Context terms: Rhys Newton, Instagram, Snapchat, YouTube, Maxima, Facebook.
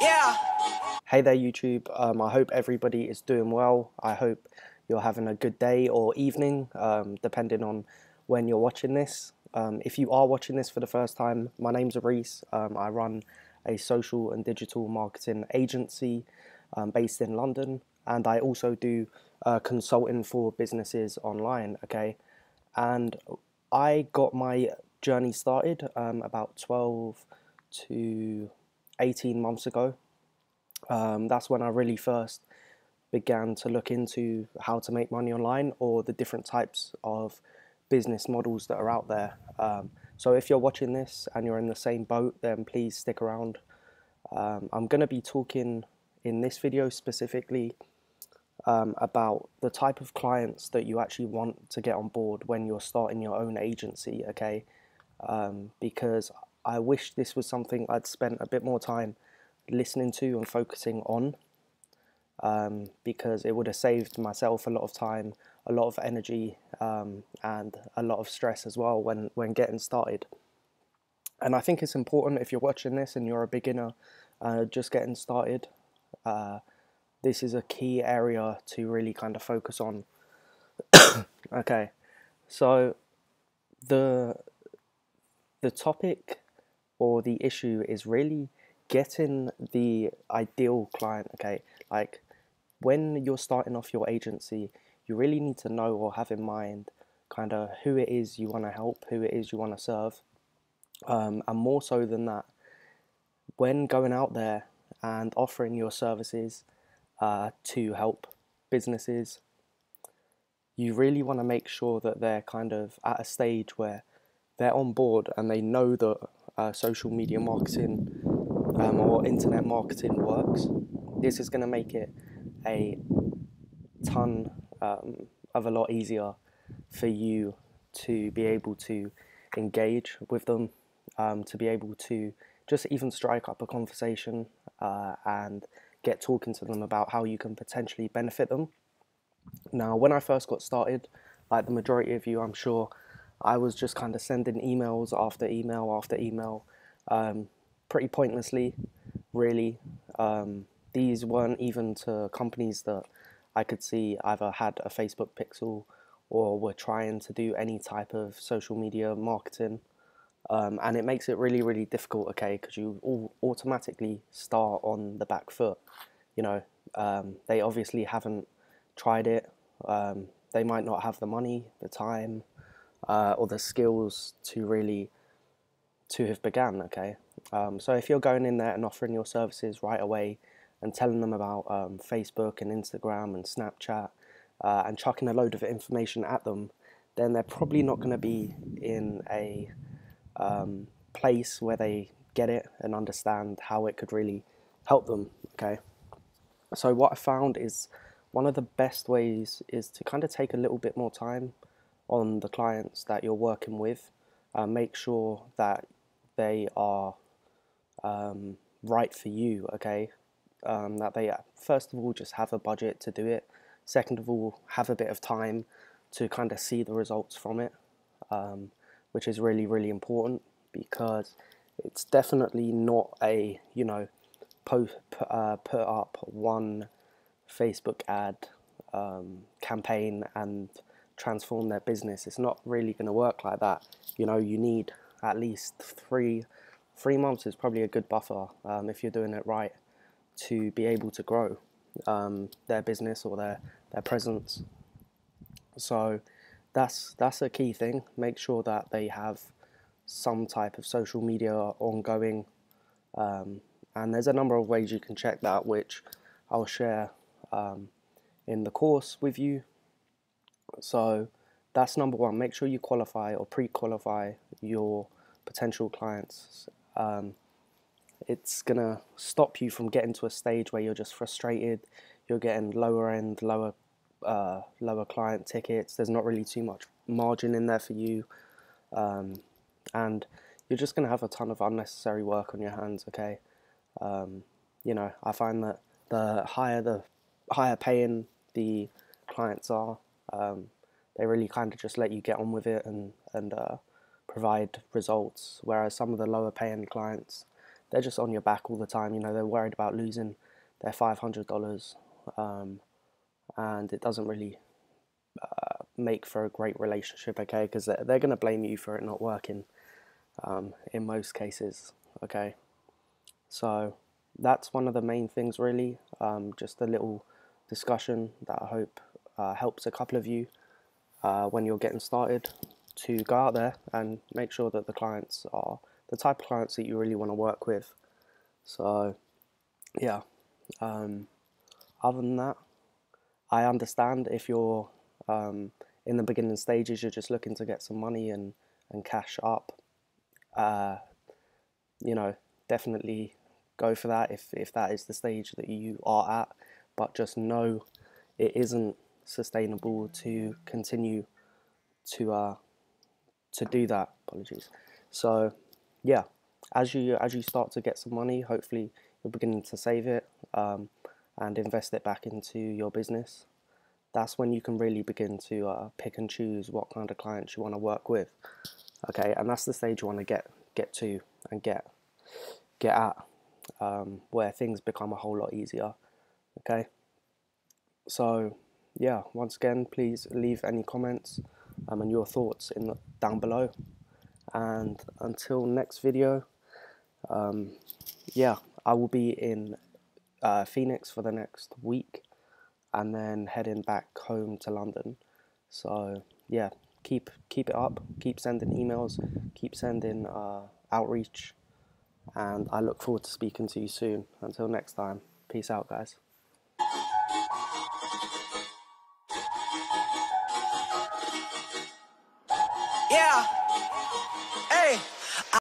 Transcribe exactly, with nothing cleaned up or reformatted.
Yeah. Hey there YouTube, um, I hope everybody is doing well. I hope you're having a good day or evening, um, depending on when you're watching this. Um, if you are watching this for the first time, my name's Rhys. Um, I run a social and digital marketing agency um, based in London, and I also do uh, consulting for businesses online, okay? And I got my journey started um, about twelve to eighteen months ago. Um, that's when I really first began to look into how to make money online or the different types of business models that are out there. Um, so if you're watching this and you're in the same boat, then please stick around. Um, I'm going to be talking in this video specifically um, about the type of clients that you actually want to get on board when you're starting your own agency, okay? Um, because I wish this was something I'd spent a bit more time listening to and focusing on, um, because it would have saved myself a lot of time, a lot of energy, um, and a lot of stress as well when, when getting started. And I think it's important, if you're watching this and you're a beginner uh, just getting started, uh, this is a key area to really kind of focus on. Okay, so the, the topic or the issue is really getting the ideal client, okay? Like, when you're starting off your agency, you really need to know or have in mind kind of who it is you want to help, who it is you want to serve. Um, and more so than that, when going out there and offering your services uh, to help businesses, you really want to make sure that they're kind of at a stage where they're on board and they know that uh, social media marketing Um, or internet marketing works. This is going to make it a ton um, of a lot easier for you to be able to engage with them, um, to be able to just even strike up a conversation uh, and get talking to them about how you can potentially benefit them. Now, when I first got started, like the majority of you I'm sure, I was just kind of sending emails after email after email, um, pretty pointlessly, really. Um, these weren't even to companies that I could see either had a Facebook pixel or were trying to do any type of social media marketing. Um, and it makes it really, really difficult, okay, because you all automatically start on the back foot. You know, um, they obviously haven't tried it. Um, they might not have the money, the time, uh, or the skills to really, to have began, okay? Um, so if you're going in there and offering your services right away and telling them about um, Facebook and Instagram and Snapchat uh, and chucking a load of information at them, then they're probably not going to be in a um, place where they get it and understand how it could really help them, okay? So what I found is one of the best ways is to kind of take a little bit more time on the clients that you're working with, uh, make sure that they are um, right for you, okay? Um, that they, first of all, just have a budget to do it. Second of all, have a bit of time to kind of see the results from it, um, which is really, really important, because it's definitely not a, you know, post, uh, put up one Facebook ad um, campaign and transform their business. It's not really going to work like that. You know, you need at least three three months is probably a good buffer um, if you're doing it right, to be able to grow um, their business or their their presence. So that's that's a key thing. Make sure that they have some type of social media ongoing, um, and there's a number of ways you can check that, which I'll share um, in the course with you. So that's number one. Make sure you qualify or pre-qualify your potential clients. Um, it's gonna stop you from getting to a stage where you're just frustrated. You're getting lower end, lower, uh, lower client tickets. There's not really too much margin in there for you, um, and you're just gonna have a ton of unnecessary work on your hands. Okay, um, you know, I find that the higher the higher paying the clients are, um, they really kind of just let you get on with it and, and uh, provide results, whereas some of the lower paying clients, they're just on your back all the time. You know, they're worried about losing their five hundred dollars, um, and it doesn't really uh, make for a great relationship, okay, because they're, they're going to blame you for it not working um, in most cases, okay. So that's one of the main things really, um, just a little discussion that I hope uh, helps a couple of you uh, when you're getting started to go out there and make sure that the clients are the type of clients that you really want to work with. So yeah, um, other than that, I understand if you're um, in the beginning stages, you're just looking to get some money and, and cash up, uh, you know, definitely go for that if, if that is the stage that you are at, but just know it isn't sustainable to continue to uh, to do that. Apologies. So yeah, as you as you start to get some money, hopefully you're beginning to save it um, and invest it back into your business. That's when you can really begin to uh, pick and choose what kind of clients you want to work with. Okay, and that's the stage you want to get get to and get get at, um, where things become a whole lot easier. Okay, so yeah, once again, please leave any comments um, and your thoughts in the, down below. And until next video, um, yeah, I will be in uh, Phoenix for the next week and then heading back home to London. So yeah, keep keep it up, keep sending emails, keep sending uh, outreach, and I look forward to speaking to you soon. Until next time, peace out, guys. Yeah.